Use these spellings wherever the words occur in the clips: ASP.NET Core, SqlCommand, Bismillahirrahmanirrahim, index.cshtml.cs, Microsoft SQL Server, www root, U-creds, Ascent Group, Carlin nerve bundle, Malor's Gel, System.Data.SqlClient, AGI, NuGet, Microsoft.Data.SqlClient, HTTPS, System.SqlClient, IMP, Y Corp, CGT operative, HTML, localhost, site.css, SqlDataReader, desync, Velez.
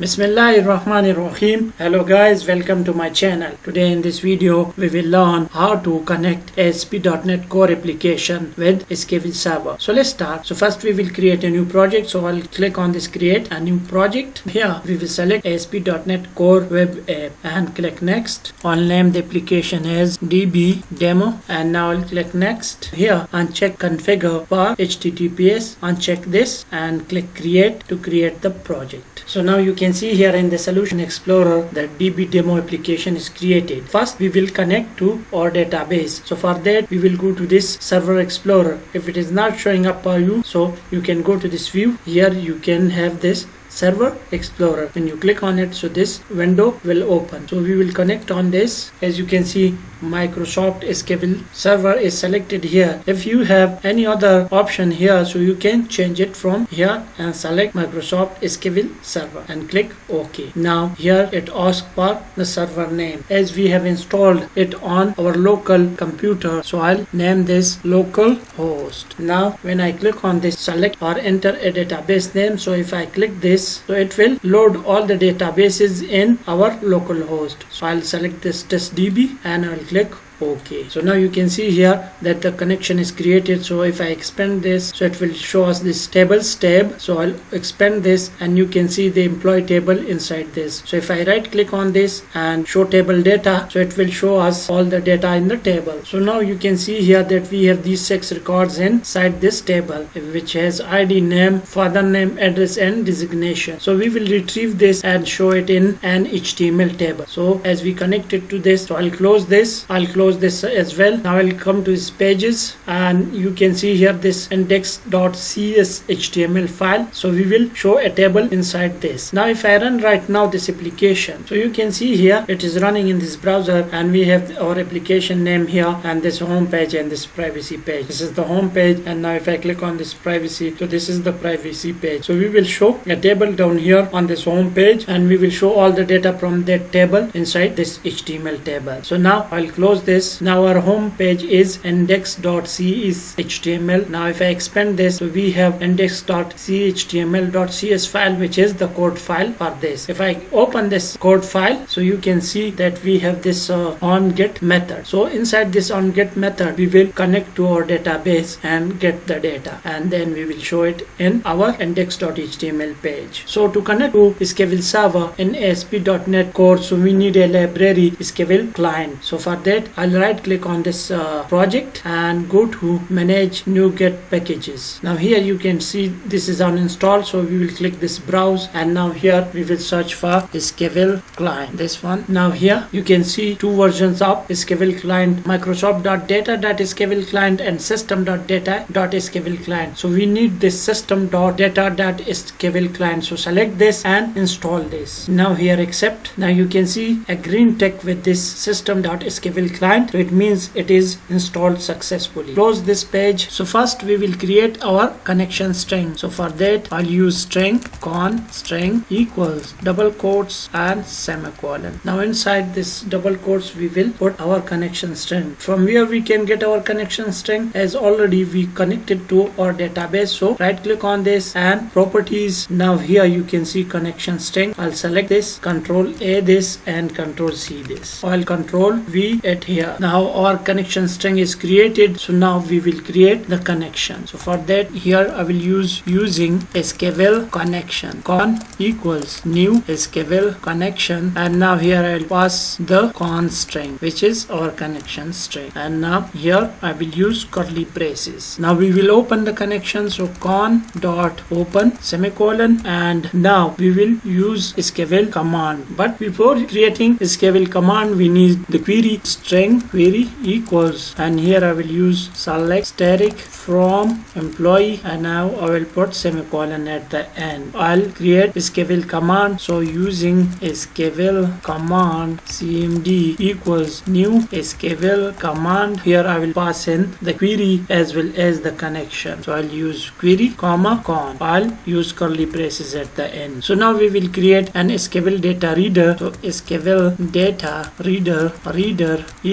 Bismillahirrahmanirrahim. Hello guys, welcome to my channel. Today in this video we will learn how to connect ASP.NET Core application with SQL Server. So let's start. So first we will create a new project. So I'll click on this create a new project. Here we will select ASP.NET Core web app and click next. I'll name the application as DB Demo and now I'll click next. Here uncheck configure path HTTPS, uncheck this and click create to create the project. So now you can see here in the solution explorer that DB demo application is created. First we will connect to our database. So for that we will go to this server explorer. If it is not showing up for you, so you can go to this view. Here you can have this server explorer. When you click on it, so this window will open. So we will connect on this. As you can see, Microsoft SQL Server is selected here. If you have any other option here, so you can change it from here and select Microsoft SQL Server and click OK. Now here it asks for the server name. As we have installed it on our local computer, so I'll name this localhost. Now when I click on this select or enter a database name, so if I click this, so it will load all the databases in our local host. So I'll select this testdb and I'll click OK. So now you can see here that the connection is created. So if I expand this, so it will show us this tables tab. So I'll expand this and you can see the employee table inside this. So if I right click on this and show table data, so it will show us all the data in the table. So now you can see here that we have these 6 records inside this table, which has ID, name, father name, address and designation. So we will retrieve this and show it in an HTML table. So as we connect it to this, so I'll close this. I'll close this as well. Now I'll come to this pages and you can see here this index.cshtml HTML file. So we will show a table inside this. Now if I run right now this application, so you can see here it is running in this browser and we have our application name here and this home page and this privacy page. This is the home page and now if I click on this privacy, so this is the privacy page. So we will show a table down here on this home page and we will show all the data from that table inside this HTML table. So now I'll close this. Now our home page is index.cshtml. Now if I expand this, so we have index.cshtml.cs file, which is the code file for this. If I open this code file, so you can see that we have this onGet method. So inside this onGet method, we will connect to our database and get the data, and then we will show it in our index.html page. So to connect to SQL Server in ASP.NET Core, so we need a library SQL client. So for that, I'll right click on this project and go to manage NuGet packages. Now here you can see this is uninstalled, so we will click this browse and now here we will search for SqlClient, this one. Now here you can see two versions of SqlClient, Microsoft.Data.SqlClient and System.Data.SqlClient. So we need this System.Data.SqlClient. So select this and install this. Now here accept. Now you can see a green tick with this System.SqlClient. So it means it is installed successfully. Close this page. So first we will create our connection string. So for that I'll use string con string equals double quotes and semicolon. Now inside this double quotes we will put our connection string. From where we can get our connection string, as already we connected to our database. So right click on this and properties. Now here you can see connection string. I'll select this, control A this and control C this. I'll control V at here. Now our connection string is created. So now we will create the connection. So for that here I will use using SqlConnection, con equals new SqlConnection, and now here I'll pass the con string, which is our connection string, and now here I will use curly braces. Now we will open the connection. So con dot open semicolon, and now we will use SQL command. But before creating SQL command we need the query string query equals, and here I will use select static from employee, and now I will put semicolon at the end. I'll create SQL command. So using SQL command cmd equals new SQL command. Here I will pass in the query as well as the connection. So I'll use query comma con. I'll use curly braces at the end. So now we will create an SQL data reader. So SQL data reader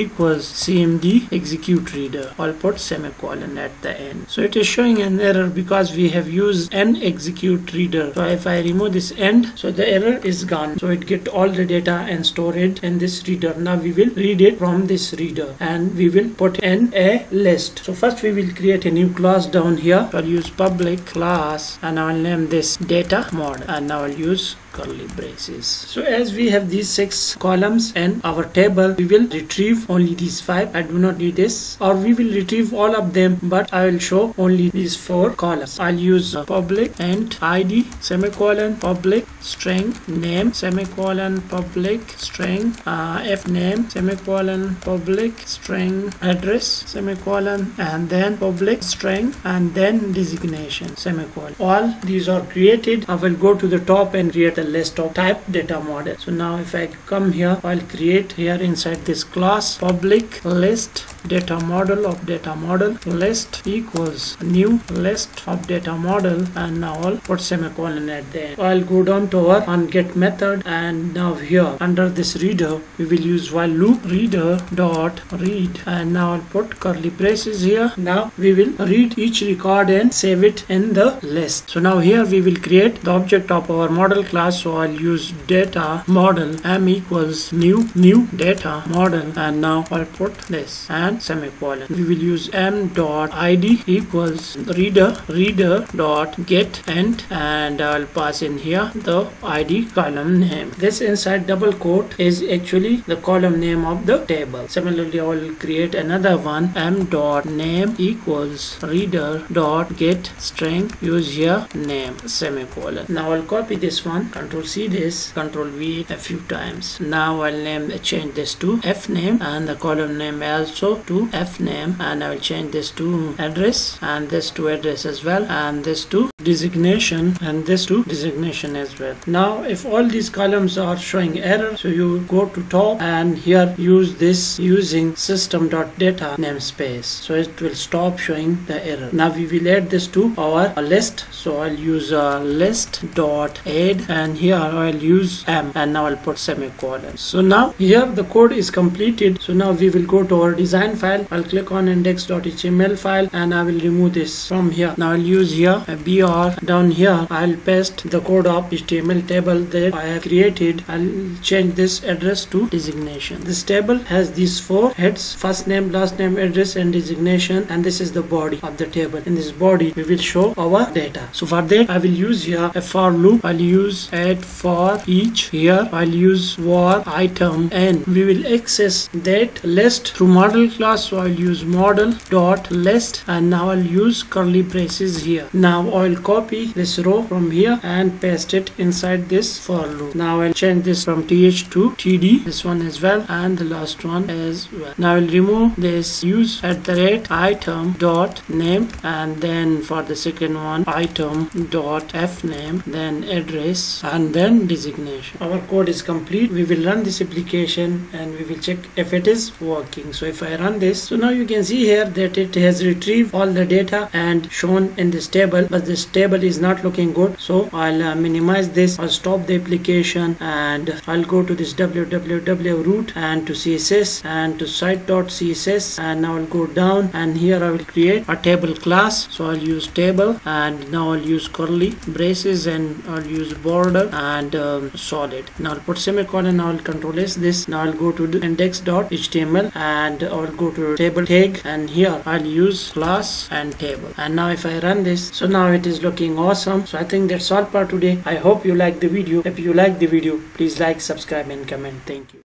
topic was CMD execute reader. I'll put semicolon at the end. So it is showing an error because we have used an execute reader. So if I remove this end, so the error is gone. So it get all the data and store it in this reader. Now we will read it from this reader and we will put in a list. So first we will create a new class down here. I'll use public class and I'll name this data model and now I'll use curly braces. So as we have these 6 columns and our table, we will retrieve only these 5. I do not need this, or we will retrieve all of them, but I will show only these 4 columns. I'll use public and id semicolon public string name semicolon public string fname semicolon public string address semicolon and then public string and then designation semicolon. All these are created. I will go to the top and create the list of type data model. So now if I come here, I'll create here inside this class public list data model of data model list equals new list of data model and now I'll put semicolon at the end. I'll go down to our onGet method and now here under this reader we will use while loop reader dot read and now I'll put curly braces here. Now we will read each record and save it in the list. So now here we will create the object of our model class. So I'll use data model m equals new data model and now I'll put this and semicolon. We will use m dot id equals reader dot get end and I'll pass in here the id column name. This inside double quote is actually the column name of the table. Similarly, I will create another one m dot name equals reader dot get string, use here name semicolon. Now I'll copy this one, Control C this, Control V a few times. Now I'll change this to F name and the column name also to F name and I will change this to address and this to address as well and this to designation and this to designation as well. Now if all these columns are showing error, so you go to top and here use this using system.data namespace. So it will stop showing the error. Now we will add this to our list. So I'll use list.add and here I'll use m and now I'll put semicolon. So now here the code is completed. So now we will go to our design file. I'll click on index.html file and I will remove this from here. Now I'll use here a br down here. I'll paste the code of HTML table that I have created. I'll change this address to designation. This table has these 4 heads: first name, last name, address and designation, and this is the body of the table. In this body we will show our data. So for that I will use here a for loop. I'll use add for each. Here I'll use var item and we will access that list through model class. So I'll use model dot list and now I'll use curly braces here. Now I'll copy this row from here and paste it inside this for loop. Now I'll change this from th to td, this one as well and the last one as well. Now I'll remove this use @ item dot name and then for the second one item dot f name, then address and then designation. Our code is complete. We will run this application and we will check if it is working. So if I run this, so now you can see here that it has retrieved all the data and shown in this table, but this table is not looking good. So I'll minimize this. I'll stop the application and I'll go to this www root and to css and to site.css and now I'll go down and here I will create a table class. So I'll use table and now I'll use curly braces and I'll use border and solid. Now I'll put semicolon. Now I'll control S this. Now I'll go to the index.html and I'll go to table tag and here I'll use class and table. And now if I run this, so now it is looking awesome. So I think that's all for today. I hope you like the video. If you like the video, please like, subscribe and comment. Thank you.